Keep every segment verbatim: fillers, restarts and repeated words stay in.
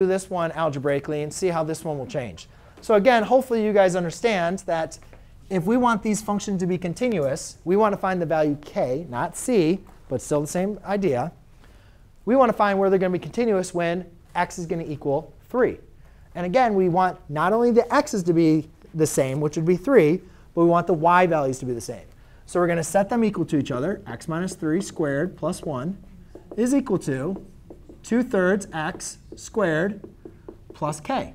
do this one algebraically and see how this one will change. So again, hopefully you guys understand that if we want these functions to be continuous, we want to find the value k, not c, but still the same idea. We want to find where they're going to be continuous when x is going to equal three. And again, we want not only the x's to be the same, which would be three, but we want the y values to be the same. So we're going to set them equal to each other. X minus three squared plus one is equal to two thirds x squared plus k.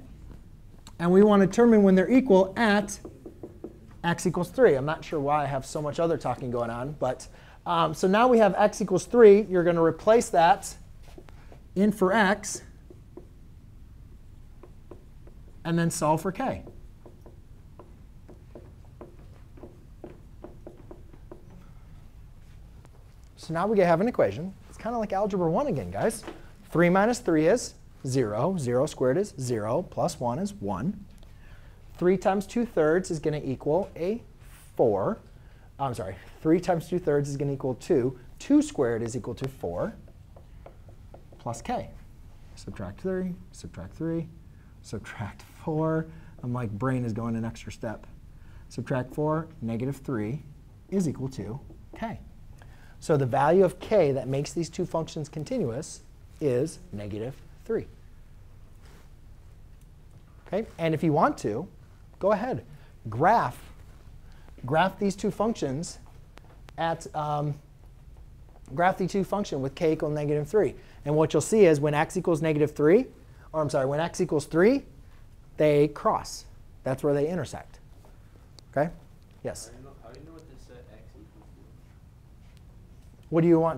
And we want to determine when they're equal at x equals three. I'm not sure why I have so much other talking going on. But um, so now we have x equals three. You're going to replace that in for x and then solve for k. So now we have an equation. It's kind of like algebra one again, guys. three minus three is zero. zero squared is zero. Plus one is one. three times two thirds is going to equal a four. I'm sorry. three times two thirds is going to equal two. two squared is equal to four plus k. Subtract three, subtract three, subtract four. I'm like, brain is going an extra step. Subtract four, negative three is equal to k. So the value of k that makes these two functions continuous is negative three. Okay? And if you want to, go ahead. Graph, graph these two functions at um, graph the two function with k equal negative three. And what you'll see is when x equals negative three, or I'm sorry, when x equals three, they cross. That's where they intersect. Okay? Yes? How do you know what this uh, x equals? What do you want?